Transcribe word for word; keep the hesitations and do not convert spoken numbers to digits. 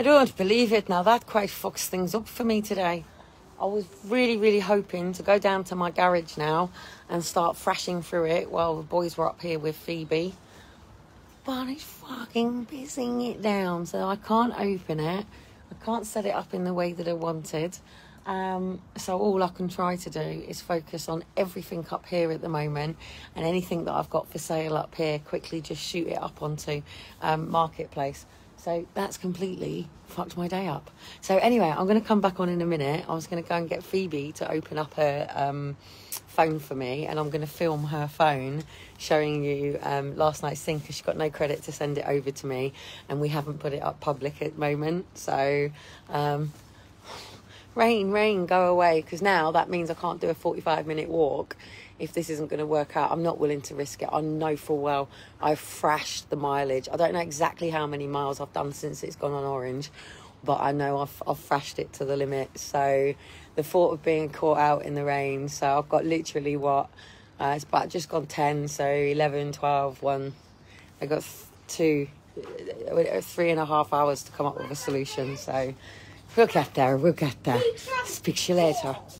I don't believe it. Now that quite fucks things up for me today. I was really, really hoping to go down to my garage now and start thrashing through it while the boys were up here with Phoebe. But it's fucking pissing it down, so I can't open it. I can't set it up in the way that I wanted. Um, so all I can try to do is focus on everything up here at the moment, and anything that I've got for sale up here, quickly just shoot it up onto um, Marketplace. So that's completely fucked my day up. So anyway, I'm going to come back on in a minute. I was going to go and get Phoebe to open up her um, phone for me, and I'm going to film her phone showing you um, last night's thing, because she got no credit to send it over to me, and we haven't put it up public at the moment. So... Um, rain, rain, go away, because now that means I can't do a forty-five minute walk if this isn't going to work out. I'm not willing to risk it. I know full well I've thrashed the mileage. I don't know exactly how many miles I've done since it's gone on orange, but I know I've, I've thrashed it to the limit. So the thought of being caught out in the rain, so I've got literally what, uh, it's about just gone ten, so eleven, twelve, one, I got two, three and a half hours to come up with a solution, so... We'll get there, we'll get there. Speak to you later.